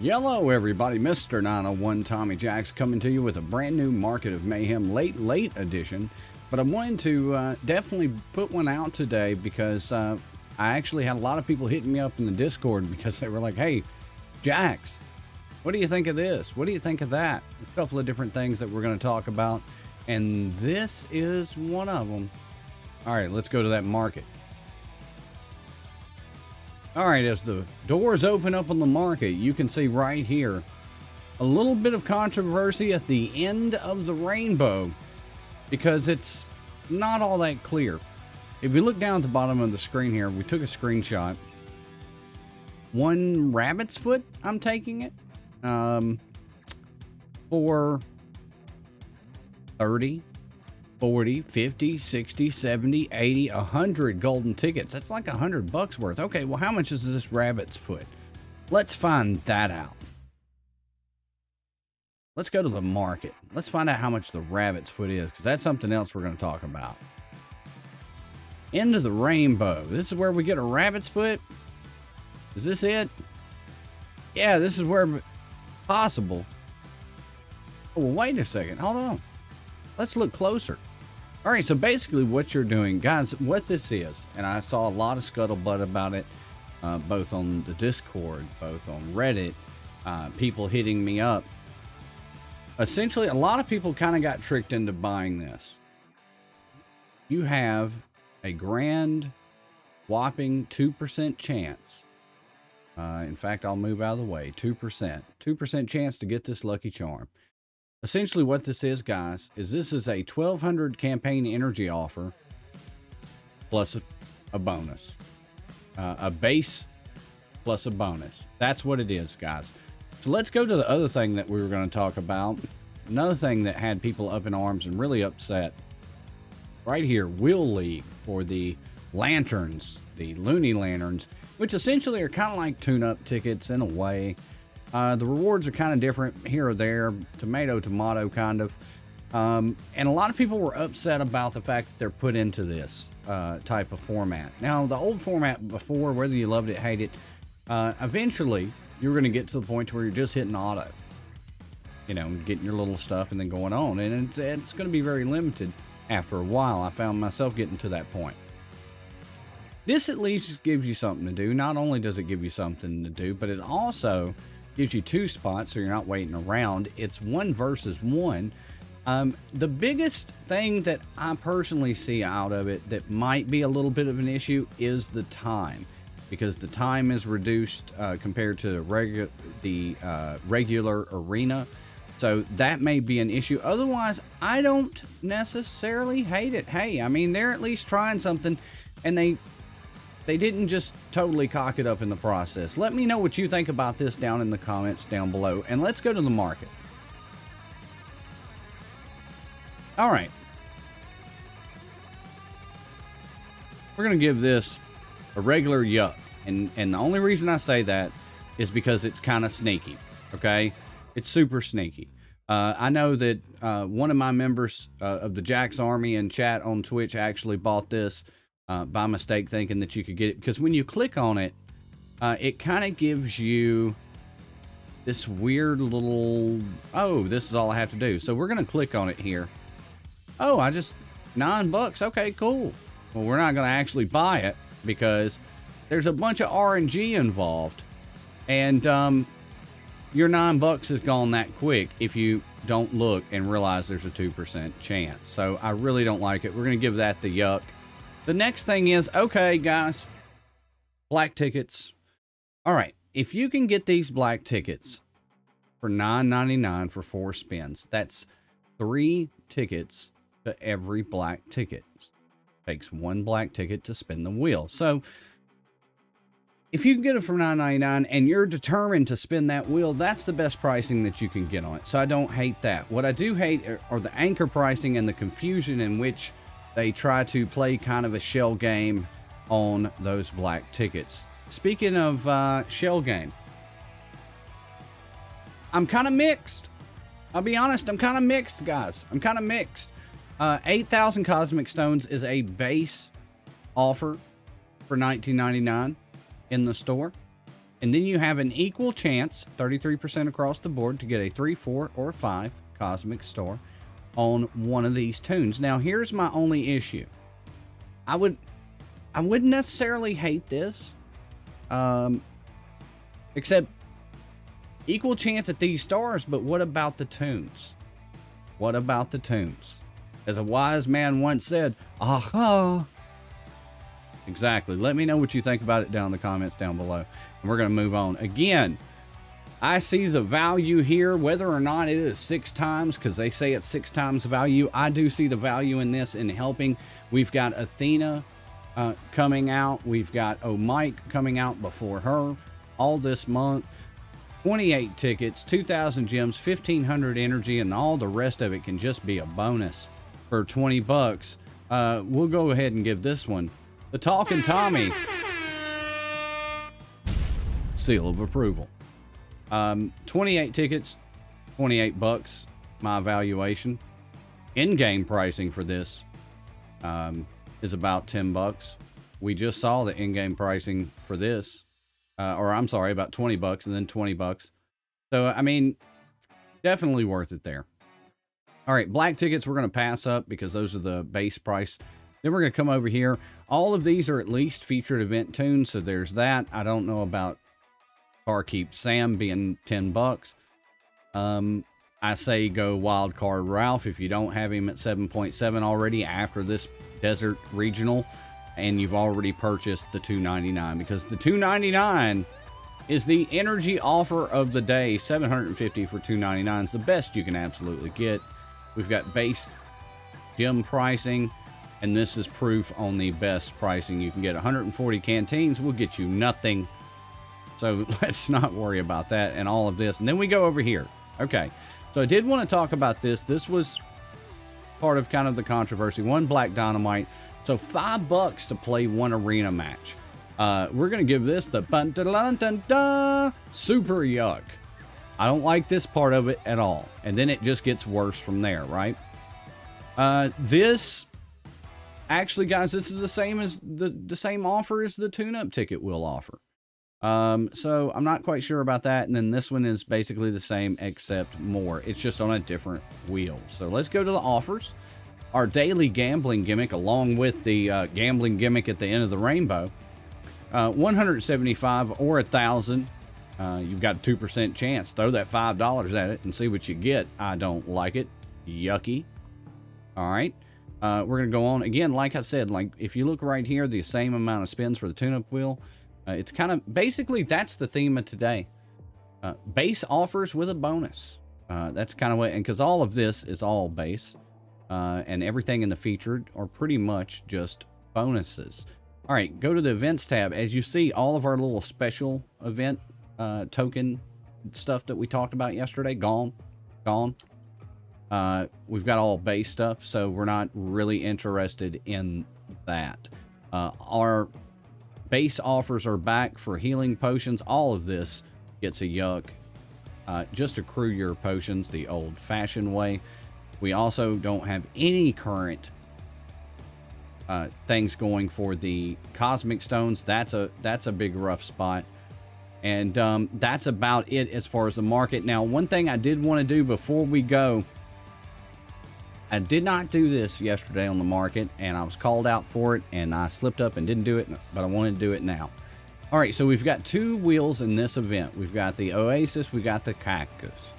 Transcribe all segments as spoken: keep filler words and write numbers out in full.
Hello everybody, Mister nine oh one Tommy Jax coming to you with a brand new Market of Mayhem late, late edition. But I'm wanting to uh, definitely put one out today because uh, I actually had a lot of people hitting me up in the Discord because they were like, hey, Jax, what do you think of this? What do you think of that? A couple of different things that we're going to talk about, and this is one of them. All right, let's go to that market. All right, as the doors open up on the market, you can see right here a little bit of controversy at the end of the rainbow because it's not all that clear. If you look down at the bottom of the screen here, we took a screenshot. One rabbit's foot, I'm taking it, um, for thirty, forty, fifty, sixty, seventy, eighty, one hundred golden tickets. That's like one hundred bucks worth. Okay, well, how much is this rabbit's foot? Let's find that out. Let's go to the market. Let's find out how much the rabbit's foot is, because that's something else we're going to talk about. End of the rainbow. This is where we get a rabbit's foot. Is this it? Yeah, this is where possible. Oh, well, wait a second. Hold on. Let's look closer. All right, so basically what you're doing, guys, what this is, and I saw a lot of scuttlebutt about it, uh, both on the Discord, both on Reddit, uh, people hitting me up. Essentially, a lot of people kind of got tricked into buying this. You have a grand whopping two percent chance. Uh, in fact, I'll move out of the way, two percent. two percent chance to get this lucky charm. Essentially what this is, guys, is this is a twelve hundred campaign energy offer plus a, a bonus, uh, a base plus a bonus. That's what it is, guys. So let's go to the other thing that we were going to talk about. Another thing that had people up in arms and really upset right here, Will League, for the lanterns, the loony lanterns, which essentially are kind of like tune-up tickets in a way. Uh, the rewards are kind of different here or there, tomato, tomato, kind of. Um, and a lot of people were upset about the fact that they're put into this uh, type of format. Now, the old format before, whether you loved it, hated it, uh, eventually you're going to get to the point where you're just hitting auto. You know, getting your little stuff and then going on. And it's, it's going to be very limited after a while. I found myself getting to that point. This at least gives you something to do. Not only does it give you something to do, but it also gives you two spots, so you're not waiting around. It's one versus one. Um, the biggest thing that I personally see out of it that might be a little bit of an issue is the time, because the time is reduced uh, compared to regu the uh, regular arena. So that may be an issue. Otherwise, I don't necessarily hate it. Hey, I mean, they're at least trying something, and they... They didn't just totally cock it up in the process. Let me know what you think about this down in the comments down below, and let's go to the market. All right. We're going to give this a regular yuck, and, and the only reason I say that is because it's kind of sneaky, okay? It's super sneaky. Uh, I know that uh, one of my members uh, of the Jax Army in chat on Twitch actually bought this Uh, by mistake, thinking that you could get it, because when you click on it, uh, it kind of gives you this weird little, oh, this is all I have to do. So we're going to click on it here. Oh, I just, nine bucks. Okay, cool. Well, we're not going to actually buy it because there's a bunch of R N G involved, and um, your nine bucks is gone that quick if you don't look and realize there's a two percent chance. So I really don't like it. We're going to give that the yuck. The next thing is, okay, guys, black tickets. All right, if you can get these black tickets for nine ninety-nine for four spins, that's three tickets to every black ticket. Takes one black ticket to spin the wheel. So if you can get it for nine ninety-nine and you're determined to spin that wheel, that's the best pricing that you can get on it. So I don't hate that. What I do hate are the anchor pricing and the confusion in which they try to play kind of a shell game on those black tickets. Speaking of uh, shell game, I'm kind of mixed. I'll be honest, I'm kind of mixed, guys. I'm kind of mixed. Uh, eight thousand Cosmic Stones is a base offer for nineteen ninety-nine in the store. And then you have an equal chance, thirty-three percent across the board, to get a three, four, or five Cosmic Star on one of these tunes. Now, here's my only issue. I, would, I wouldn't necessarily hate this, um, except equal chance at these stars, but what about the tunes? What about the tunes? As a wise man once said, aha. Exactly. Let me know what you think about it down in the comments down below. And we're going to move on. Again, I see the value here, whether or not it is six times, because they say it's six times value. I do see the value in this in helping. We've got Athena uh, coming out. We've got O'Mike coming out before her all this month. twenty-eight tickets, two thousand gems, fifteen hundred energy, and all the rest of it can just be a bonus for twenty bucks. Uh, we'll go ahead and give this one the Talking Tommy seal of approval. Um, twenty-eight tickets, twenty-eight bucks, my valuation. In-game pricing for this um, is about ten bucks. We just saw the in-game pricing for this. Uh, or I'm sorry, about twenty bucks and then twenty bucks. So, I mean, definitely worth it there. All right, black tickets we're going to pass up because those are the base price. Then we're going to come over here. All of these are at least featured event tunes, so there's that. I don't know about Barkeep Sam being ten bucks. Um, I say go Wildcard Ralph if you don't have him at seven point seven already after this Desert Regional, and you've already purchased the two ninety-nine, because the two ninety-nine is the energy offer of the day. seven hundred fifty for two ninety-nine is the best you can absolutely get. We've got base gem pricing, and this is proof on the best pricing you can get. one hundred forty canteens will get you nothing, so let's not worry about that and all of this. And then we go over here. Okay, so I did want to talk about this. This was part of kind of the controversy. One Black Dynamite. So five bucks to play one arena match. Uh, we're going to give this the bun -da -da -da -da, super yuck. I don't like this part of it at all. And then it just gets worse from there, right? Uh, this, actually, guys, this is the same as the, the same offer as the tune-up ticket will offer. Um, so I'm not quite sure about that. And then this one is basically the same except more. It's just on a different wheel. So let's go to the offers. Our daily gambling gimmick, along with the uh, gambling gimmick at the end of the rainbow, uh, one hundred seventy-five or one thousand. Uh, you've got a two percent chance. Throw that five dollars at it and see what you get. I don't like it. Yucky. All right. Uh, we're going to go on. Again, like I said, like if you look right here, the same amount of spins for the tune-up wheel. Uh, it's kind of, basically, that's the theme of today. Uh, base offers with a bonus. Uh, that's kind of what, and because all of this is all base. Uh, and everything in the featured are pretty much just bonuses. All right, go to the events tab. As you see, all of our little special event uh, token stuff that we talked about yesterday, gone, gone. Uh, we've got all base stuff, so we're not really interested in that. Uh, our base offers are back for healing potions. All of this gets a yuck. Uh, just accrue your potions the old-fashioned way. We also don't have any current uh, things going for the Cosmic Stones. That's a that's a big rough spot. And um, that's about it as far as the market. Now, one thing I did want to do before we go, I did not do this yesterday on the market, and I was called out for it, and I slipped up and didn't do it, but I wanted to do it now. All right, so we've got two wheels in this event. We've got the Oasis, we've got the Cactus.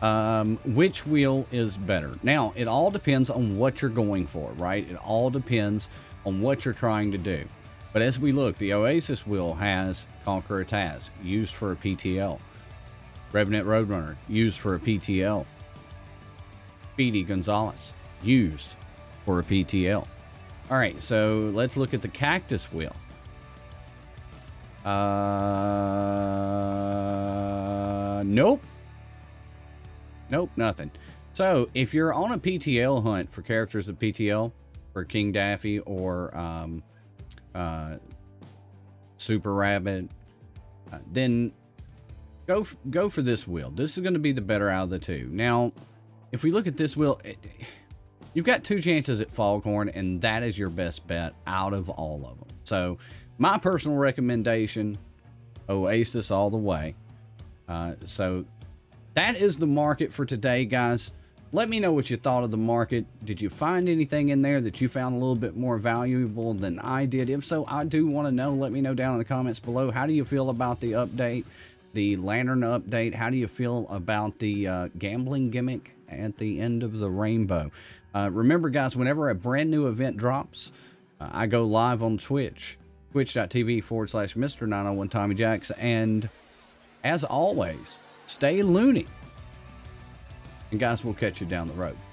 Um, which wheel is better? Now, it all depends on what you're going for, right? It all depends on what you're trying to do. But as we look, the Oasis wheel has Conqueror Taz, used for a P T L. Revenant Roadrunner, used for a P T L. Speedy Gonzalez, used for a P T L. All right, so let's look at the Cactus wheel. Uh, nope. Nope, nothing. So if you're on a P T L hunt for characters of P T L, for King Daffy or um, uh, Super Rabbit, uh, then go f go for this wheel. This is going to be the better out of the two. Now, if we look at this wheel, it, you've got two chances at Foghorn, and that is your best bet out of all of them. So my personal recommendation Oasis all the way. Uh, so that is the market for today, guys. Let me know what you thought of the market. Did you find anything in there that you found a little bit more valuable than I did? If so, I do want to know. Let me know down in the comments below. How do you feel about the update, the lantern update? How do you feel about the uh, gambling gimmick at the end of the rainbow? Uh, remember, guys, whenever a brand new event drops, uh, I go live on Twitch, twitch dot t v forward slash Mister nine oh one Tommy Jax. And as always, stay loony. And guys, we'll catch you down the road.